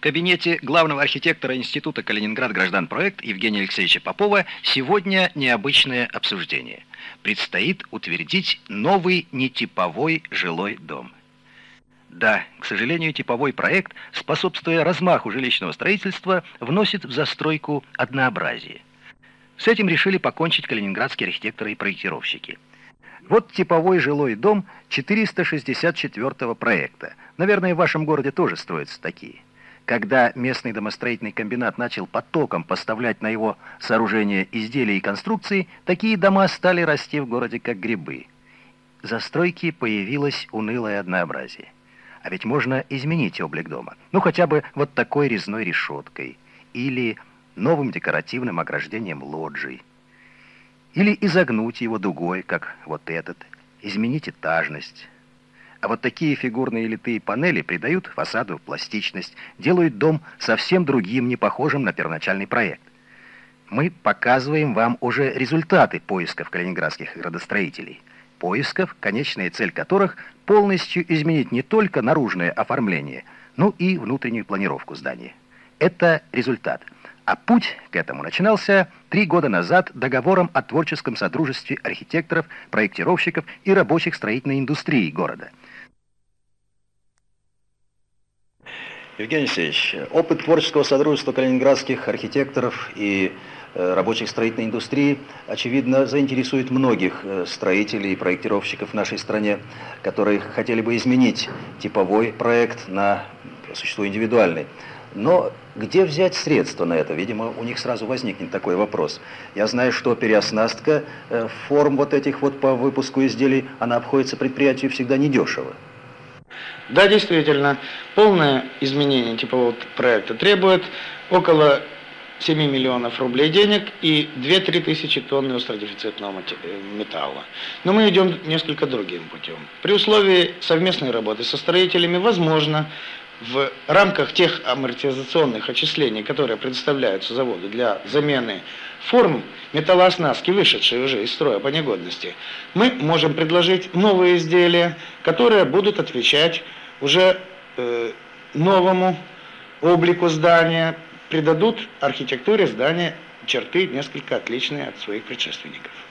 В кабинете главного архитектора Института «Калининградгражданпроект» Евгения Алексеевича Попова сегодня необычное обсуждение. Предстоит утвердить новый нетиповой жилой дом. Да, к сожалению, типовой проект, способствуя размаху жилищного строительства, вносит в застройку однообразие. С этим решили покончить калининградские архитекторы и проектировщики. Вот типовой жилой дом 464-го проекта. Наверное, в вашем городе тоже строятся такие. Когда местный домостроительный комбинат начал потоком поставлять на его сооружение изделия и конструкции, такие дома стали расти в городе как грибы. В застройке появилось унылое однообразие. А ведь можно изменить облик дома. Ну, хотя бы вот такой резной решеткой. Или новым декоративным ограждением лоджий. Или изогнуть его дугой, как вот этот, изменить этажность. А вот такие фигурные литые панели придают фасаду пластичность, делают дом совсем другим, не похожим на первоначальный проект. Мы показываем вам уже результаты поисков калининградских градостроителей. Поисков, конечная цель которых – полностью изменить не только наружное оформление, но и внутреннюю планировку здания. Это результат. А путь к этому начинался 3 года назад договором о творческом содружестве архитекторов, проектировщиков и рабочих строительной индустрии города. Евгений Алексеевич, опыт творческого содружества калининградских архитекторов и рабочих строительной индустрии, очевидно, заинтересует многих строителей и проектировщиков в нашей стране, которые хотели бы изменить типовой проект на существующий индивидуальный. Но где взять средства на это? Видимо, у них сразу возникнет такой вопрос. Я знаю, что переоснастка форм вот этих вот по выпуску изделий, она обходится предприятию всегда недешево. Да, действительно, полное изменение типового проекта требует около 7 миллионов рублей денег и 2-3 тысячи тонн остродефицитного металла. Но мы идем несколько другим путем. При условии совместной работы со строителями возможно в рамках тех амортизационных отчислений, которые предоставляются заводу для замены форм металлооснастки, вышедшей уже из строя по негодности, мы можем предложить новые изделия, которые будут отвечать уже новому облику здания, придадут архитектуре здания черты несколько отличные от своих предшественников.